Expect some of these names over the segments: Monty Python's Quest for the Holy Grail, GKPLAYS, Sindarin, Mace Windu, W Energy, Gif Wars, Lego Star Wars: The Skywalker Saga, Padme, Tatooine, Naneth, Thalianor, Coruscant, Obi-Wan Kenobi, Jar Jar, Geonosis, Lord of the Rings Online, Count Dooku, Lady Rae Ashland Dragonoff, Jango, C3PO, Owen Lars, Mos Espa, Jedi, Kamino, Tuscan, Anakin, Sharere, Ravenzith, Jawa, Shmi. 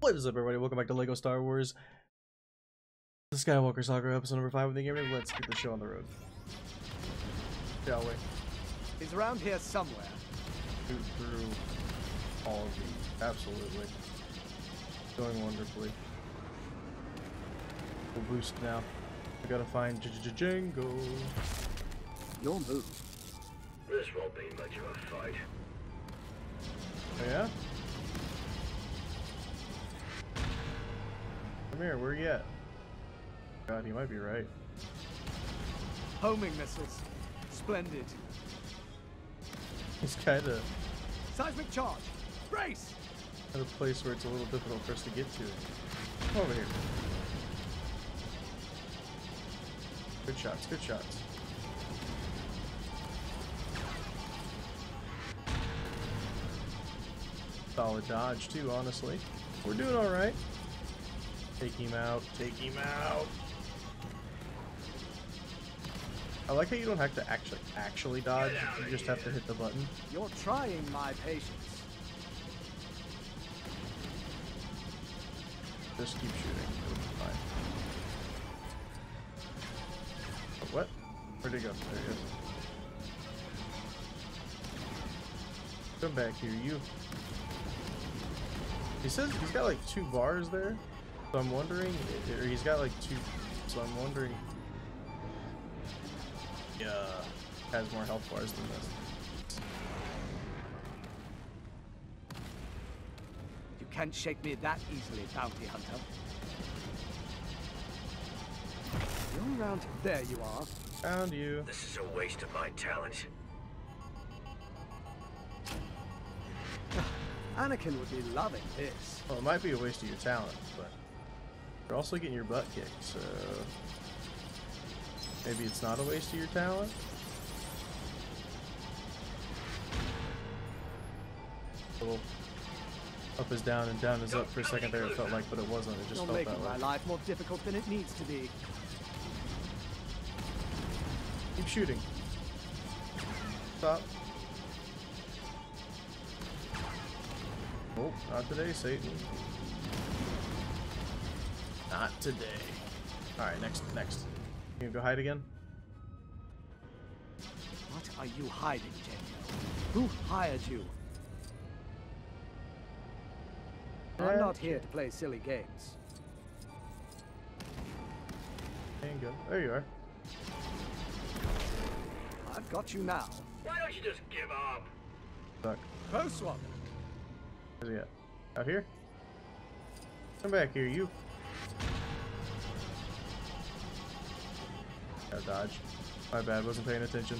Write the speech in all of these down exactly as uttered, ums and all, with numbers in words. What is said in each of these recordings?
What is up, everybody? Welcome back to Lego Star Wars: The Skywalker Saga, episode number five of the game. Let's get the show on the road, shall we? He's around here somewhere. Shoot through all of these. Absolutely. Going wonderfully. We'll boost now. I gotta find Jango. You'll move. This won't be much of a fight. Oh yeah? Come here, where are you at? God, you might be right. Homing missiles. Splendid. It's kinda... Seismic charge! Brace! At a place where it's a little difficult for us to get to. Come over here. Good shots, good shots. Solid dodge too, honestly. We're doing alright. Take him out, take him out. I like how you don't have to actually actually dodge, you just have to hit the button. You're trying my patience. Just keep shooting, it'll be fine. What? Where'd he go? There he is. Come back here, you. He says he's got like two bars there, so I'm wondering, or he's got like two, so I'm wondering. Yeah, has more health bars than this. You can't shake me that easily, bounty hunter. Around there you are. Found you. This is a waste of my talent. Anakin would be loving this. Well, it might be a waste of your talent, but you're also getting your butt kicked, so maybe it's not a waste of your talent. A little up is down and down is Don't up for a second there. It felt like, but it wasn't. It just You're felt making that way. My life more difficult than it needs to be. Keep shooting. Stop. Oh, not today, Satan. Not today. Alright, next, next. You gonna go hide again? What are you hiding, Jango? Who hired you? And I'm not here to play silly games. There you go. There you are. I've got you now. Why don't you just give up? Suck. Close one. Where's he at? Out here? Come back here, you. Gotta dodge. My bad, wasn't paying attention.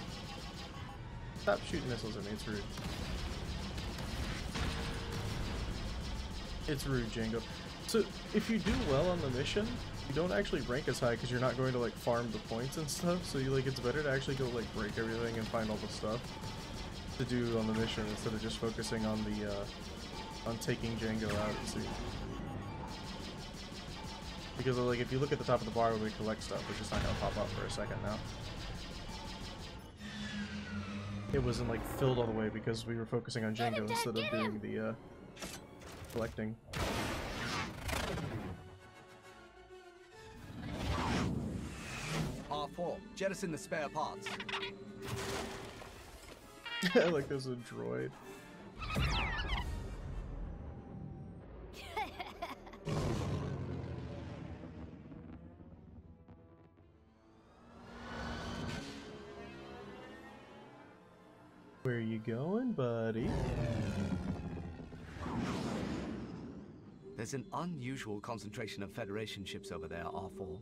Stop shooting missiles at me, it's rude. It's rude, Jango. So, if you do well on the mission, you don't actually rank as high because you're not going to, like, farm the points and stuff, so you, like, it's better to actually go, like, break everything and find all the stuff to do on the mission instead of just focusing on the, uh, on taking Jango out at sea. Because, like, if you look at the top of the bar where we collect stuff, we're just not gonna pop up for a second now. It wasn't, like, filled all the way because we were focusing on Jango instead of doing the, uh, collecting. R four, jettison the spare parts. Like there's a droid. Where are you going, buddy? There's an unusual concentration of Federation ships over there, R four.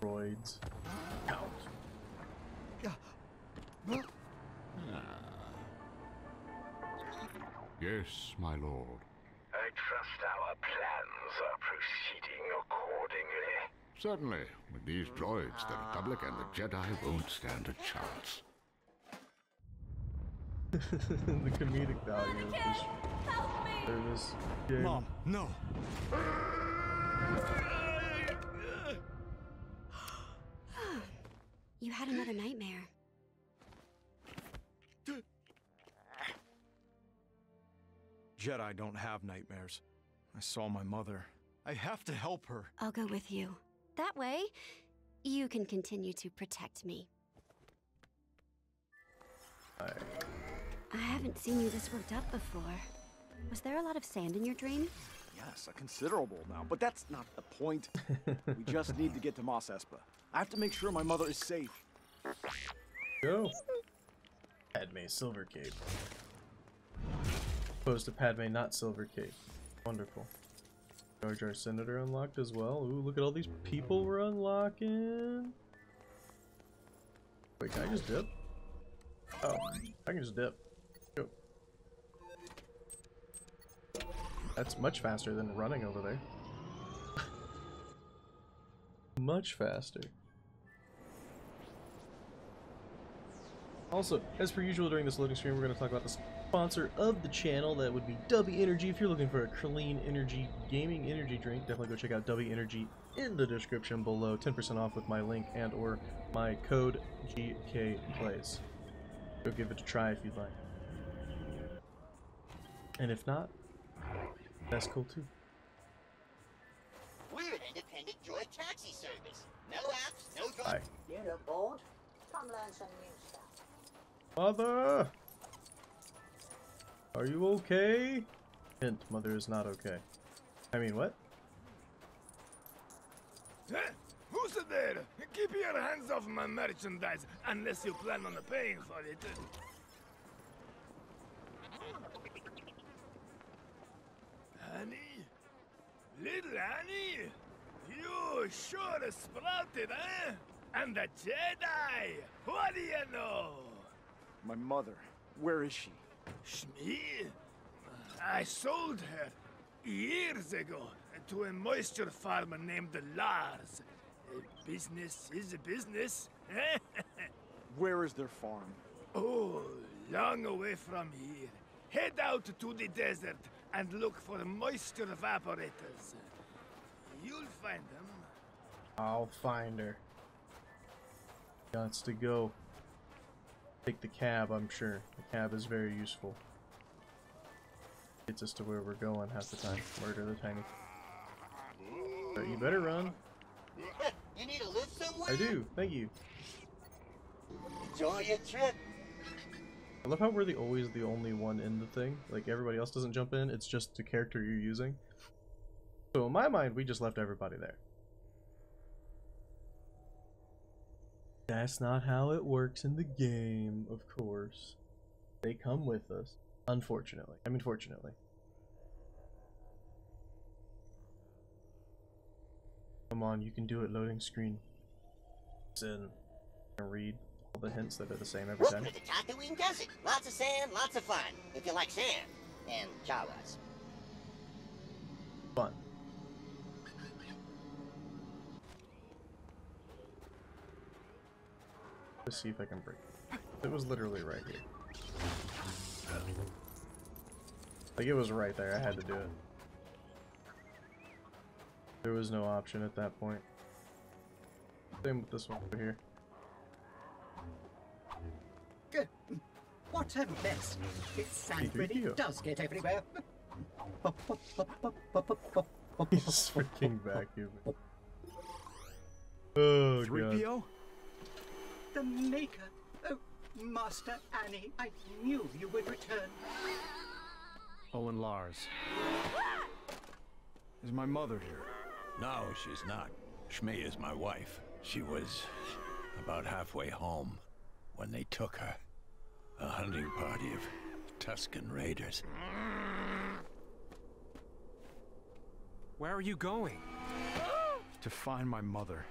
Droids. Out. Yes, my lord. I trust our plans are proceeding accordingly. Certainly, with these droids, the Republic and the Jedi won't stand a chance. The comedic value of this service game. Mom, no! You had another nightmare. Jedi don't have nightmares. I saw my mother. I have to help her. I'll go with you. That way, you can continue to protect me. Hi. I haven't seen you this worked up before. Was there a lot of sand in your dream? Yes, a considerable amount, but that's not the point. We just need to get to Mos Espa. I have to make sure my mother is safe. Go. Padme, silver cape. Opposed to Padme, not silver cape. Wonderful. Jar Jar Senator unlocked as well. Ooh, look at all these people we're unlocking. Wait, can I just dip? Oh, I can just dip. Go. That's much faster than running over there. Much faster. Also, as per usual during this loading screen, we're going to talk about the sponsor of the channel. That would be W Energy. If you're looking for a clean energy, gaming energy drink, definitely go check out W Energy in the description below. ten percent off with my link and or my code G K Plays. Go give it a try if you'd like. And if not, that's cool too. We're an independent droid taxi service. No apps, no droids. You look bored? Come learn some new stuff. Mother! Are you okay? Hint, mother is not okay. I mean, what? Hey, who's there? Keep your hands off my merchandise, unless you plan on paying for it. Honey? Little honey? You sure sprouted, eh? And the Jedi! What do you know? My mother, where is she? Shmi? I sold her years ago to a moisture farmer named Lars. Business is a business. Where is their farm? Oh, long away from here. Head out to the desert and look for moisture evaporators. You'll find them. I'll find her. Gots to go. Take the cab, I'm sure. The cab is very useful. Gets us to where we're going half the time. Murder the tiny. But you better run. You need to live somewhere? I do, thank you. Enjoy your trip. I love how we're the always the only one in the thing. Like everybody else doesn't jump in, it's just the character you're using. So in my mind, we just left everybody there. That's not how it works in the game, of course. They come with us, unfortunately. I mean, fortunately. Come on, you can do it, loading screen. Listen and read all the hints that are the same every time. Welcome to the Tatooine Desert. Lots of sand, lots of fun. If you like sand, and Jawas. Fun. Let's see if I can break it. It was literally right here. Like, it was right there. I had to do it. There was no option at that point. Same with this one over here. Good. What a mess. It's sand pretty does get everywhere. He's freaking vacuuming. Oh, God. The Maker! Oh, Master Annie, I knew you would return. Owen Lars. Is my mother here? No, she's not. Shmi is my wife. She was about halfway home when they took her. A hunting party of Tuscan raiders. Where are you going? To find my mother.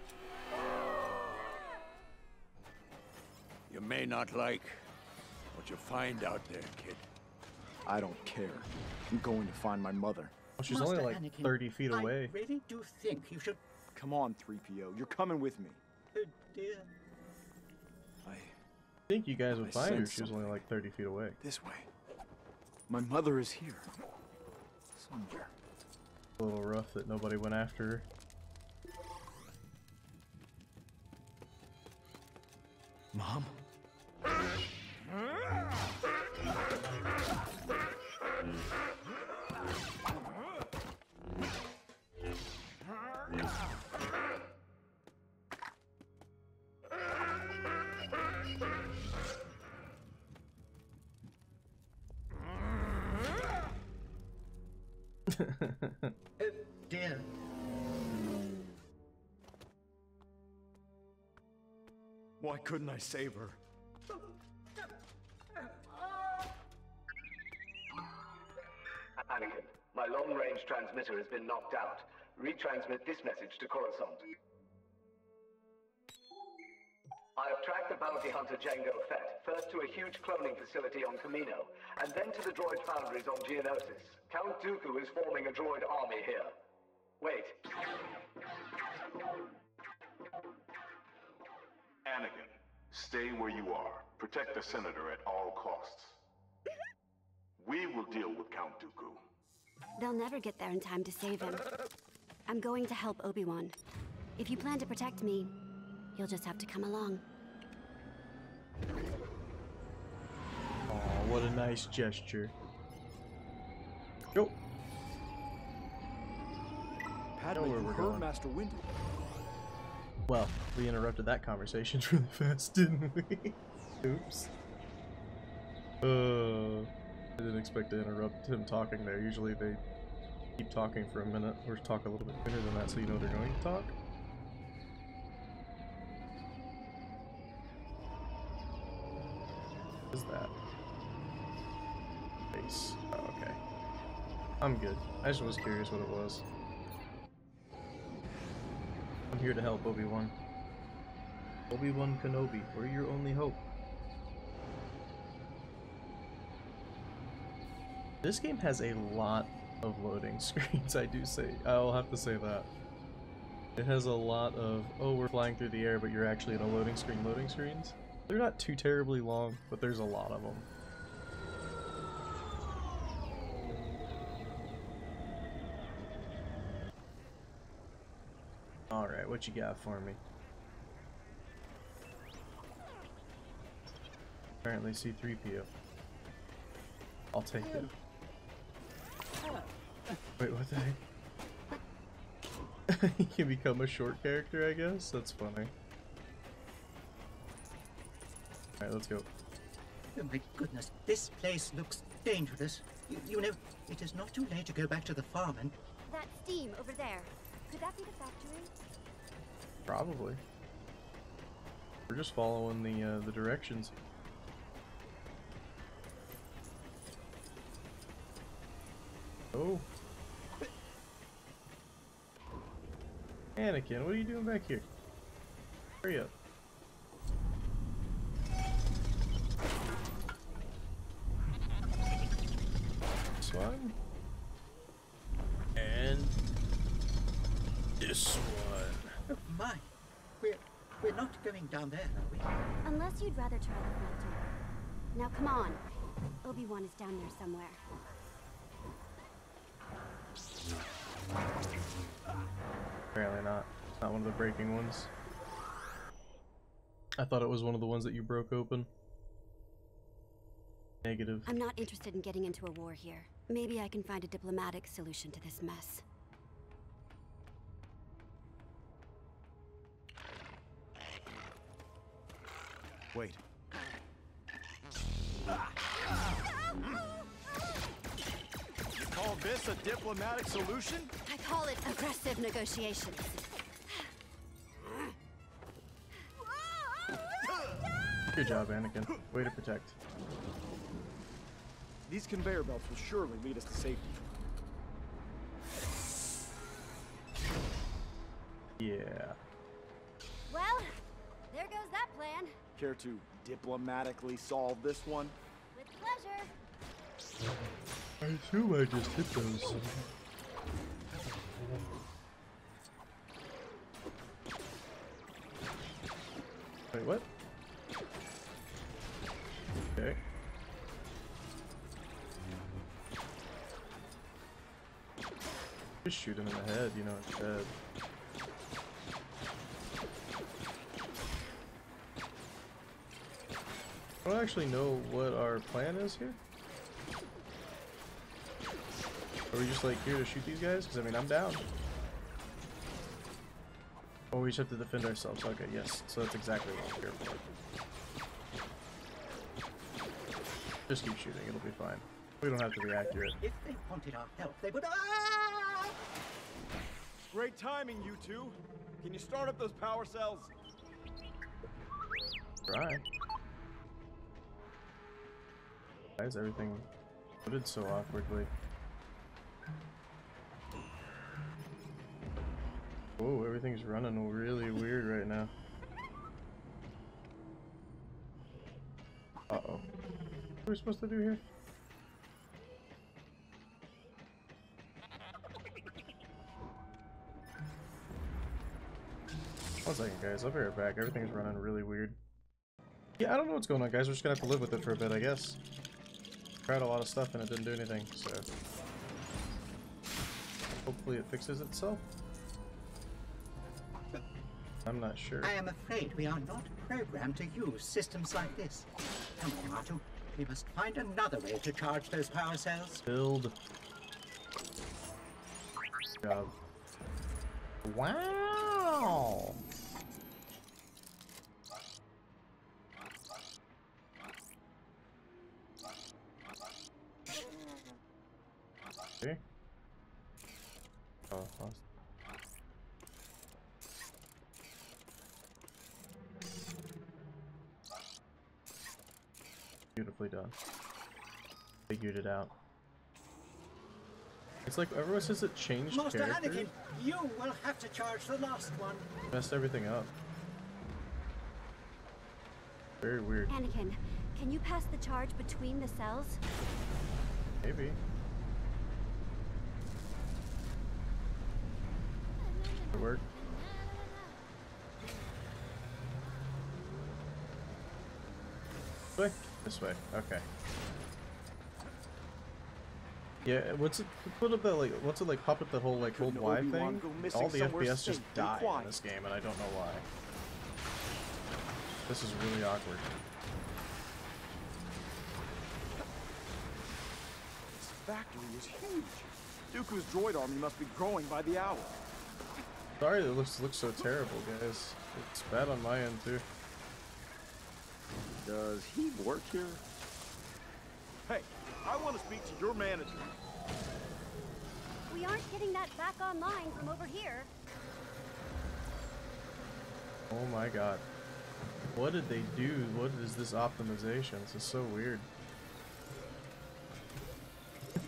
You may not like what you find out there, kid. I don't care. I'm going to find my mother. Well, she's Master only like Anakin, thirty feet away. I really do think you should Come on, three P O. You're coming with me. I think you guys would find her. She was only like thirty feet away. This way. My mother is here. Somewhere. A little rough that nobody went after her. Mom? Damn. Why couldn't I save her? Anakin, my long-range transmitter has been knocked out. Retransmit this message to Coruscant. I have tracked the bounty hunter Jango Fett, first to a huge cloning facility on Kamino, and then to the droid foundries on Geonosis. Count Dooku is forming a droid army here. Wait. Anakin, stay where you are. Protect the Senator at all costs. We will deal with Count Dooku. They'll never get there in time to save him. I'm going to help Obi-Wan. If you plan to protect me, you'll just have to come along. Oh, what a nice gesture. Go. Padme, where we're going. Master Windu. Well, we interrupted that conversation really fast, didn't we? Oops. Uh, I didn't expect to interrupt him talking there. Usually they keep talking for a minute or talk a little bit sooner than that, so you know they're going to talk. What is that? Face. Oh, okay. I'm good. I just was curious what it was. I'm here to help, Obi-Wan. Obi-Wan Kenobi, we're your only hope. This game has a lot of loading screens, I do say. I'll have to say that. It has a lot of, oh, we're flying through the air, but you're actually in a loading screen, loading screens. They're not too terribly long, but there's a lot of them. Alright, what you got for me? Apparently C three P O. I'll take it. Wait, what the heck? You can become a short character, I guess? That's funny. Alright, let's go. Oh my goodness, this place looks dangerous. You, you know, it is not too late to go back to the farm and... That steam over there, could that be the factory? Probably. We're just following the, uh, the directions. Oh. Anakin, what are you doing back here? Hurry up. One and this one. Oh my, we're we're not going down there, are we? Unless you'd rather try the front door. Now come on, Obi-Wan is down there somewhere. Apparently not. Not one of the breaking ones. I thought it was one of the ones that you broke open. Negative. I'm not interested in getting into a war here. Maybe I can find a diplomatic solution to this mess. Wait. You call this a diplomatic solution? I call it aggressive negotiations. Good job, Anakin. Way to protect. These conveyor belts will surely lead us to safety. Yeah. Well, there goes that plan. Care to diplomatically solve this one? With pleasure. I assume I just hit those. Wait, what? Okay. Just shoot him in the head, you know, it's dead. I don't actually know what our plan is here. Are we just like here to shoot these guys? Because I mean, I'm down. Oh, we just have to defend ourselves. Okay, yes. So that's exactly what I'm here for. Just keep shooting. It'll be fine. We don't have to be accurate. If they wanted our help, they would. Ah! Great timing, you two. Can you start up those power cells? Try. Why is everything loaded so awkwardly? Whoa, everything's running really weird right now. Uh-oh. What are we supposed to do here? One second, guys. I'll be right back. Everything's running really weird. Yeah, I don't know what's going on, guys. We're just gonna have to live with it for a bit, I guess. Tried a lot of stuff and it didn't do anything, so... hopefully it fixes itself. I'm not sure. I am afraid we are not programmed to use systems like this. Come on, Matu. We must find another way to charge those power cells. Build. Good job. Wow! Okay. Oh, awesome. Beautifully done. Figured it out. It's like everyone says it changed Master character. Anakin, you will have to charge the last one. Messed everything up. Very weird. Anakin, can you pass the charge between the cells? Maybe. It worked. Okay. This way, okay. Yeah, what's it put up that like? What's it like? Pop up the whole like hold Y thing. All the F P S just die in this game, and I don't know why. This is really awkward. This factory is huge. Dooku's droid army must be growing by the hour. Sorry, it looks looks so terrible, guys. It's bad on my end too. Does he work here? Hey, I want to speak to your manager. We aren't getting that back online from over here. Oh my god. What did they do? What is this optimization? This is so weird.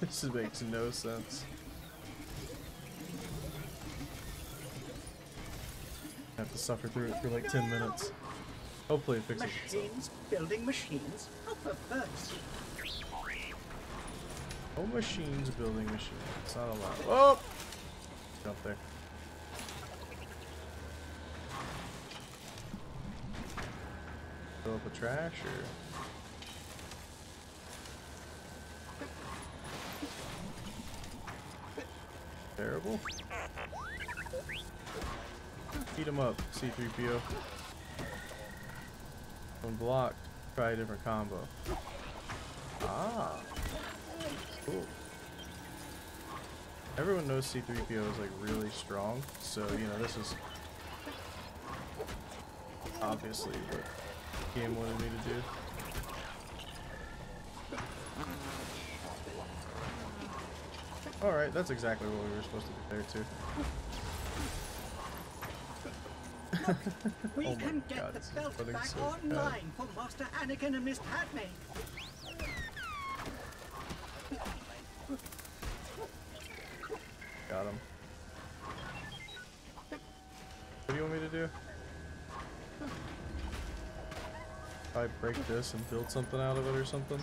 This makes no sense. I have to suffer through it for like ten minutes. Hopefully it fixes itself. Machines building machines. Oh, machines building machines. It's not allowed. Oh! Jump there. Fill up a trash or... terrible. Heat him up, C three P O. When blocked, try a different combo. Ah, cool. Everyone knows C three P O is like really strong, so you know this is obviously what the game wanted me to do. All right, that's exactly what we were supposed to do there too. Look, we oh can get God, the belt back so online bad. For Master Anakin and Miss Padme. Got him. What do you want me to do? I break this and build something out of it or something?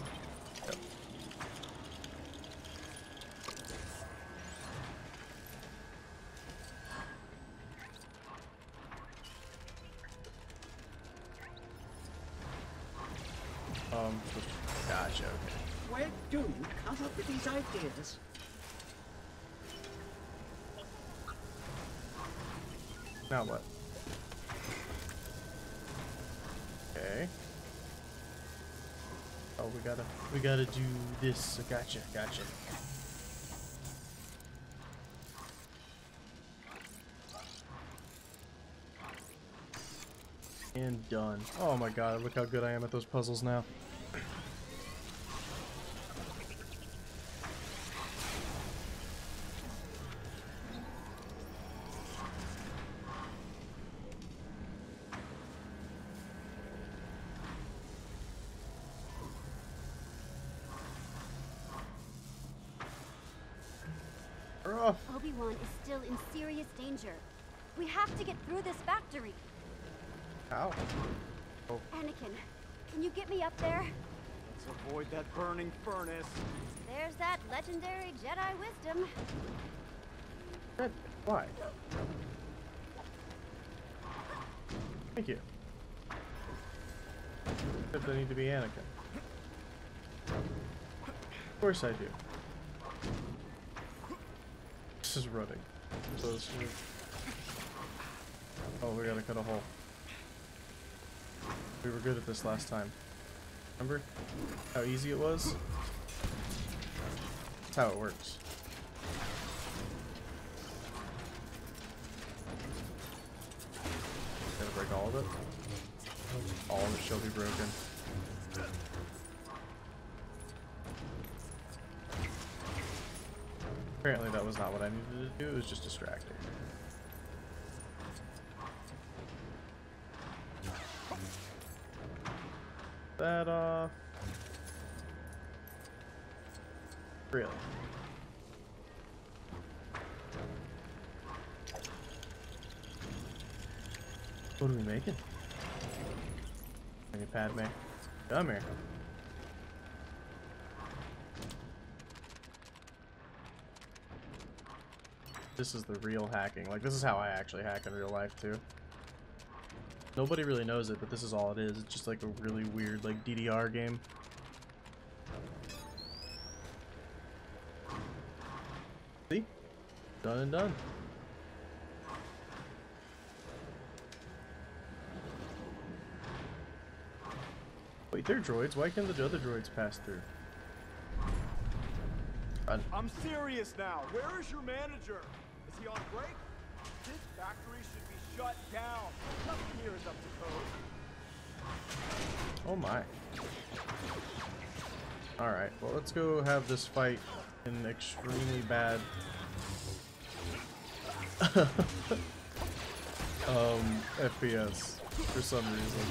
Yep. Um, just... Gotcha, okay. Where do you come up with these ideas? Now what? Okay. Oh, we gotta, we gotta do this. Gotcha, gotcha. And done. Oh my god, look how good I am at those puzzles now. Obi-Wan is still in serious danger. We have to get through this factory. How? Oh. Anakin, can you get me up there? Let's avoid that burning furnace. There's that legendary Jedi wisdom. That, why? Thank you. Except I need to be Anakin. Of course I do. This is running. So this is... Oh, we gotta cut a hole. We were good at this last time. Remember how easy it was? That's how it works. Gotta break all of it. All of it shall be broken. Apparently that was not what I needed to do, it was just distracting. That off. Really? What are we making? Any Padme? Come here. This is the real hacking. Like, this is how I actually hack in real life too. Nobody really knows it, but this is all it is. It's just like a really weird, like, D D R game. See? Done and done. Wait, they're droids. Why can't the other droids pass through? Run. I'm serious now. Where is your manager? Is he on break? This factory should be shut down. Nothing here is up to code. Oh my. Alright, well, let's go have this fight in extremely bad... um, F P S for some reason.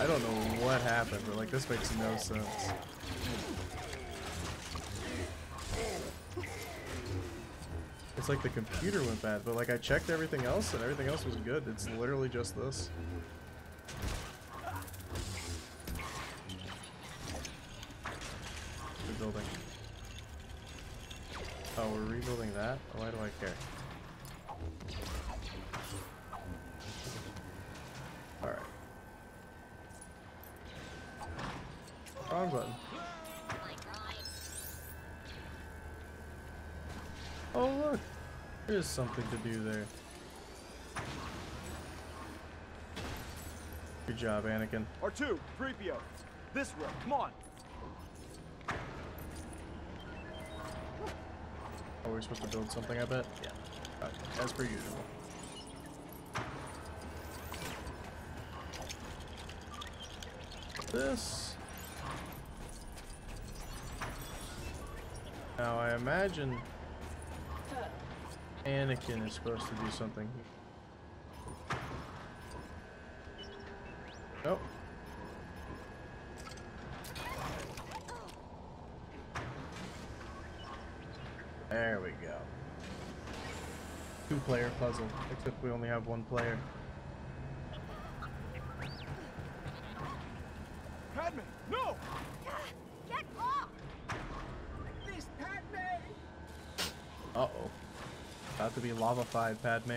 I don't know what happened, but like, this makes no sense. It's like the computer went bad, but like I checked everything else and everything else was good. It's literally just this. Rebuilding. Oh, we're rebuilding that? Why do I care? Alright. Wrong button. Oh look! There's something to do there. Good job, Anakin. R two, three P O. This way, come on! Oh, we're supposed to build something, I bet? Yeah. Okay, as per usual. This... Now I imagine... Anakin is supposed to do something. Nope. There we go. Two player puzzle, except we only have one player. Padme, no! Get off! This Padme! Uh-oh. About to be lava-fied, Padme.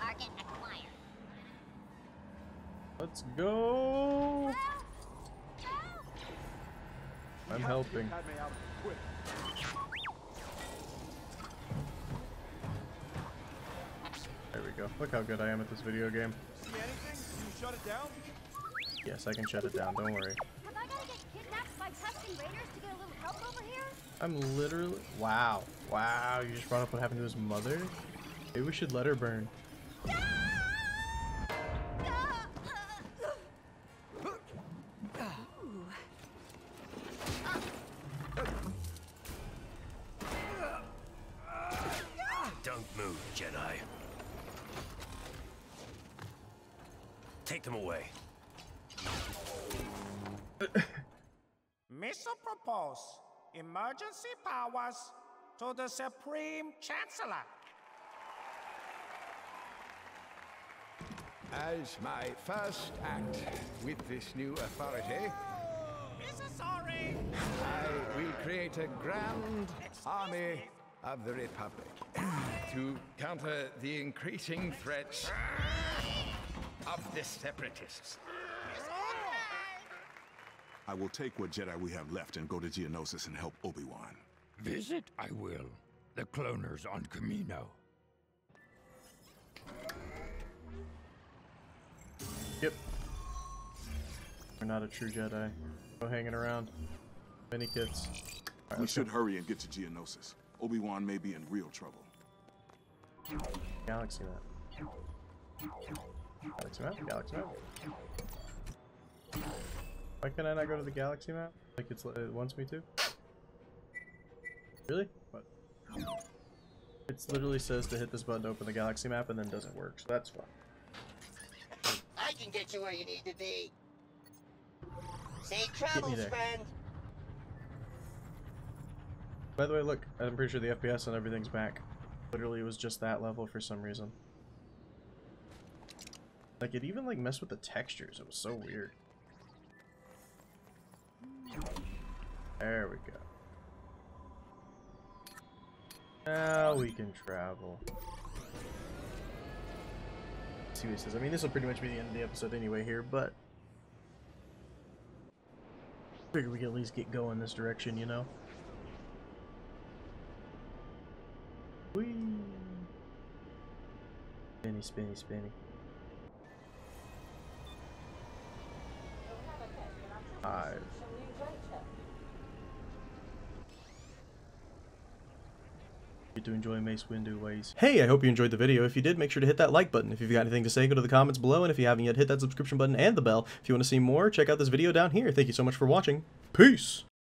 I Let's go! I'm helping. There we go. Look how good I am at this video game. See anything? Can you shut it down? Yes, I can shut it down. Don't worry. Have I gotta get kidnapped by Tuscan raiders to get a little help over here? I'm literally. Wow. Wow. You just brought up what happened to his mother? Maybe we should let her burn. Don't move, Jedi. Take them away. Missile propose emergency powers to the Supreme Chancellor. As my first act with this new authority, sorry. I will create a grand army of the Republic to counter the increasing threats of the separatists. I will take what Jedi we have left and go to Geonosis and help Obi-Wan. Visit I will. The cloners on Kamino. Yep. We're not a true Jedi. Go hanging around. Many kids. Right, we should go. Hurry and get to Geonosis. Obi-Wan may be in real trouble. Galaxy map. Galaxy map? Galaxy map? Why can I not go to the galaxy map? Like it's, it wants me to? Really? What? It literally says to hit this button to open the galaxy map and then doesn't work, so that's fine. I can get you where you need to be. Safe travels, friend. By the way, look, I'm pretty sure the F P S and everything's back. Literally, it was just that level for some reason. Like, it even, like, messed with the textures. It was so weird. There we go. Now we can travel. Let's see what he says. I mean, this will pretty much be the end of the episode anyway here, but I figure we can at least get going this direction, you know? Whee! Spinny, spinny, spinny. Five. To enjoy Mace Windu ways. Hey, I hope you enjoyed the video. If you did, make sure to hit that like button. If you've got anything to say, go to the comments below, and if you haven't yet, hit that subscription button and the bell. If you want to see more, check out this video down here. Thank you so much for watching. Peace!